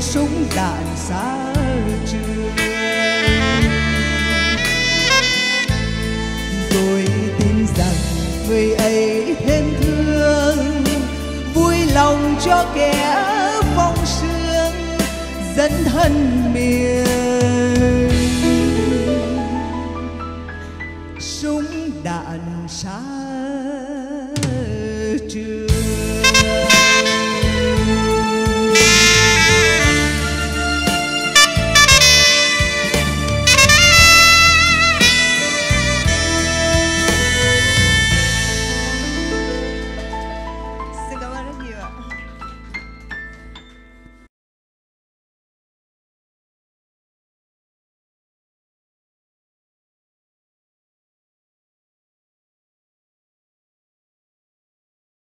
Súng đạn xa trường.